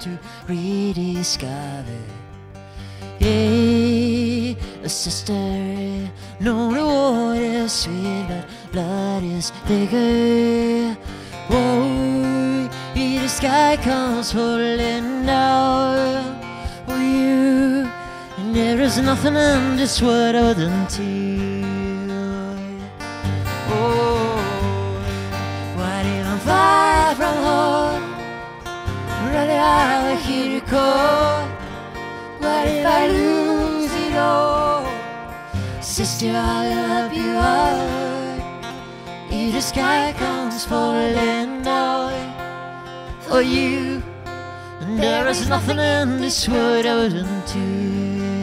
to rediscover. Hey, a sister, no reward is sweet, but blood is thicker. Whoa, the sky comes falling down for you, and there is nothing in this world other than tears. Oh, why did I fly from home? Rather I will hear you call. What if I lose it all? Sister, I'll help you out. If the sky comes falling down for you, and there is nothing in this world I wouldn't do.